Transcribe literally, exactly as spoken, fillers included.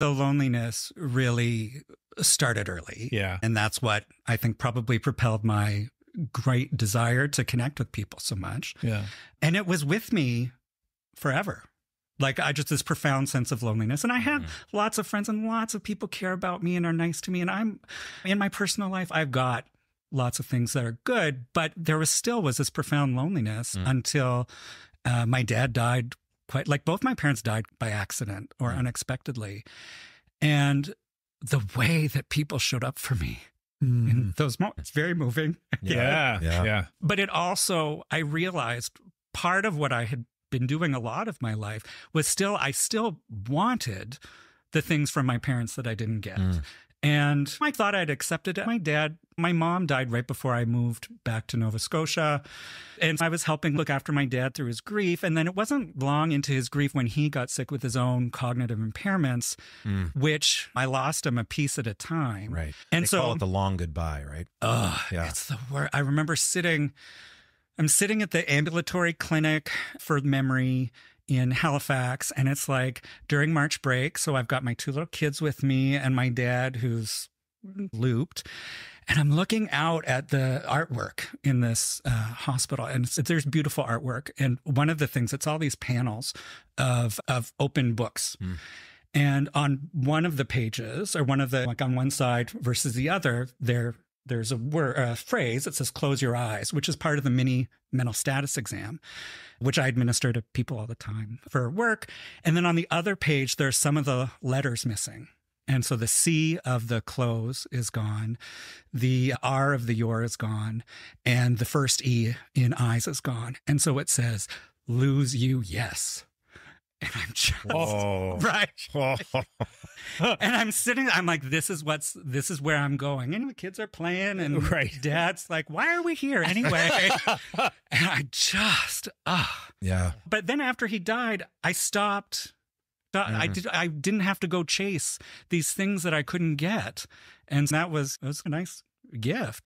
The loneliness really started early. Yeah. And that's what I think probably propelled my great desire to connect with people so much. Yeah. And it was with me forever. Like, I just, this profound sense of loneliness. And I have mm-hmm. lots of friends, and lots of people care about me and are nice to me. And I'm, in my personal life, I've got lots of things that are good, but there was still was this profound loneliness mm-hmm. until uh, my dad died. Quite like both my parents died by accident or mm-hmm. unexpectedly. And the way that people showed up for me mm-hmm. in those moments, very moving. Yeah. yeah. Yeah. But it also, I realized part of what I had been doing a lot of my life was still, I still wanted the things from my parents that I didn't get. Mm. And I thought I'd accepted it. My dad, my mom died right before I moved back to Nova Scotia. And I was helping look after my dad through his grief. And then it wasn't long into his grief when he got sick with his own cognitive impairments, mm. which I lost him a piece at a time. Right. And they so call it the long goodbye, right? Oh, yeah. It's the worst. I remember sitting, I'm sitting at the ambulatory clinic for memory in Halifax, and it's like during March break. So I've got my two little kids with me and my dad who's looped. And I'm looking out at the artwork in this uh, hospital, and it's, there's beautiful artwork. And one of the things, it's all these panels of, of open books. Mm. And on one of the pages, or one of the, like on one side versus the other, they're There's a, word, a phrase that says, close your eyes, which is part of the mini mental status exam, which I administer to people all the time for work. And then on the other page, there's some of the letters missing. And so the C of the close is gone. The R of the your is gone. And the first E in eyes is gone. And so it says, lose you, yes. And I'm just Whoa. right. And I'm sitting, I'm like, this is what's, this is where I'm going. And the kids are playing, and right. dad's like, why are we here anyway? And I just, ah. Uh. Yeah. But then after he died, I stopped. Mm-hmm. I, did, I didn't have to go chase these things that I couldn't get. And that was, it was a nice gift.